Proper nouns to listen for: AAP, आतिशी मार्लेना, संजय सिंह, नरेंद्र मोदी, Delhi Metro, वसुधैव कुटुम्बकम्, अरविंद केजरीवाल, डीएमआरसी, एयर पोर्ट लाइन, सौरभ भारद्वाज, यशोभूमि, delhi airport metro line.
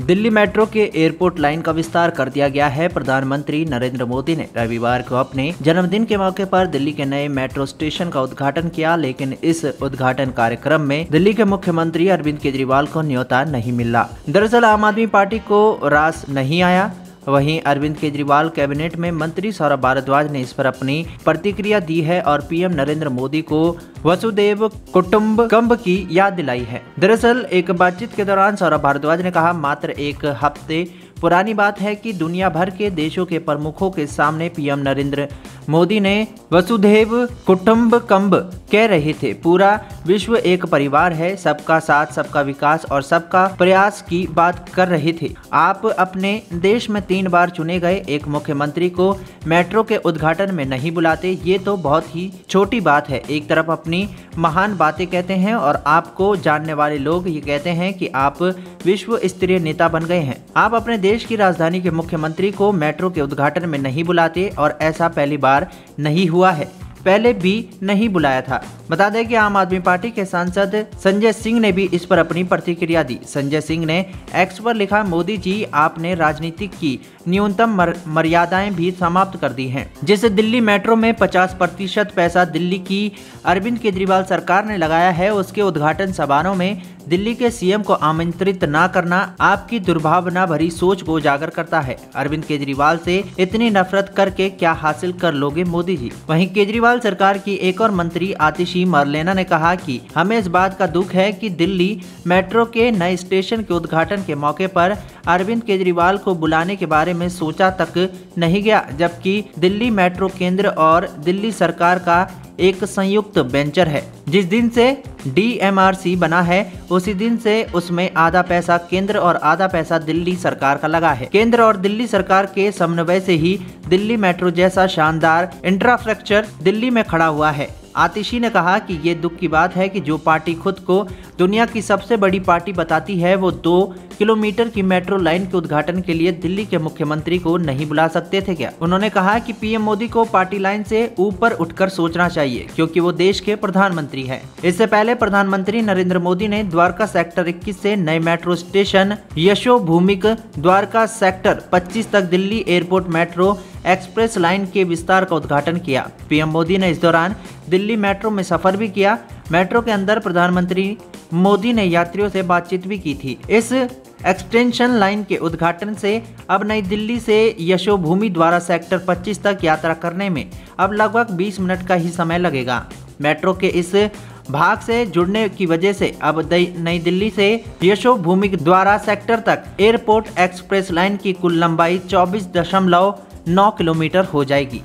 Delhi metro के airport line का विस्तार कर दिया गया है। प्रधानमंत्री नरेंद्र मोदी ने रविवार को अपने जन्मदिन के मौके पर दिल्ली के नए मेट्रो स्टेशन का उद्घाटन किया, लेकिन इस उद्घाटन कार्यक्रम में दिल्ली के मुख्यमंत्री अरविंद केजरीवाल को न्योता नहीं मिला। दरअसल आम आदमी पार्टी को रास नहीं आया। वहीं अरविंद केजरीवाल कैबिनेट में मंत्री सौरभ भारद्वाज ने इस पर अपनी प्रतिक्रिया दी है और पीएम नरेंद्र मोदी को वसुधैव कुटुम्बकम् की याद दिलाई है। दरअसल एक बातचीत के दौरान सौरभ भारद्वाज ने कहा, मात्र एक हफ्ते पुरानी बात है कि दुनिया भर के देशों के प्रमुखों के सामने पीएम नरेंद्र मोदी ने वसुधैव कुटुम्बकम् कह रहे थे। पूरा विश्व एक परिवार है, सबका साथ, सबका विकास और सबका प्रयास की बात कर रहे थे। आप अपने देश में 3 बार चुने गए एक मुख्यमंत्री को मेट्रो के उद्घाटन में नहीं बुलाते, ये तो बहुत ही छोटी बात है। एक तरफ अपनी महान बातें कहते हैं और आपको जानने वाले लोग ये कहते हैं कि आप विश्व स्तरीय नेता बन गए हैं। आप अपने देश की राजधानी के मुख्यमंत्री को मेट्रो के उद्घाटन में नहीं बुलाते और ऐसा पहली बार नहीं हुआ है, पहले भी नहीं बुलाया था। बता दें कि आम आदमी पार्टी के सांसद संजय सिंह ने भी इस पर अपनी प्रतिक्रिया दी। संजय सिंह ने एक्स पर लिखा, मोदी जी आपने राजनीति की न्यूनतम मर्यादाएं भी समाप्त कर दी हैं, जिससे दिल्ली मेट्रो में 50% पैसा दिल्ली की अरविंद केजरीवाल सरकार ने लगाया है। उसके उद्घाटन समारोह में दिल्ली के सीएम को आमंत्रित न करना आपकी दुर्भावना भरी सोच को उजागर करता है। अरविंद केजरीवाल से इतनी नफरत करके क्या हासिल कर लोगे मोदी जी। वहीं केजरीवाल सरकार की एक और मंत्री आतिशी मार्लेना ने कहा कि हमें इस बात का दुख है कि दिल्ली मेट्रो के नए स्टेशन के उद्घाटन के मौके पर अरविंद केजरीवाल को बुलाने के बारे में सोचा तक नहीं गया, जबकि दिल्ली मेट्रो केंद्र और दिल्ली सरकार का एक संयुक्त वेंचर है। जिस दिन से डीएमआरसी बना है उसी दिन से उसमें आधा पैसा केंद्र और आधा पैसा दिल्ली सरकार का लगा है। केंद्र और दिल्ली सरकार के समन्वय से ही दिल्ली मेट्रो जैसा शानदार इंफ्रास्ट्रक्चर दिल्ली में खड़ा हुआ है। आतिशी ने कहा कि ये दुख की बात है कि जो पार्टी खुद को दुनिया की सबसे बड़ी पार्टी बताती है वो 2 किलोमीटर की मेट्रो लाइन के उद्घाटन के लिए दिल्ली के मुख्यमंत्री को नहीं बुला सकते थे क्या। उन्होंने कहा कि पीएम मोदी को पार्टी लाइन से ऊपर उठकर सोचना चाहिए, क्योंकि वो देश के प्रधानमंत्री हैं। इससे पहले प्रधानमंत्री नरेंद्र मोदी ने द्वारका सेक्टर 21 से नए metro station यशोभूमि, Dwarka sector 25 तक Delhi airport metro express line के विस्तार का उद्घाटन किया। पीएम मोदी ने इस दौरान दिल्ली मेट्रो में सफर भी किया। मेट्रो के अंदर प्रधानमंत्री मोदी ने यात्रियों से बातचीत भी की थी। इस एक्सटेंशन लाइन के उद्घाटन से अब नई दिल्ली से यशोभूमि द्वारा सेक्टर 25 तक यात्रा करने में अब लगभग 20 मिनट का ही समय लगेगा। मेट्रो के इस भाग से जुड़ने की वजह से अब नई दिल्ली से यशोभूमि द्वारा सेक्टर तक एयरपोर्ट एक्सप्रेस लाइन की कुल लंबाई 24.9 किलोमीटर हो जाएगी।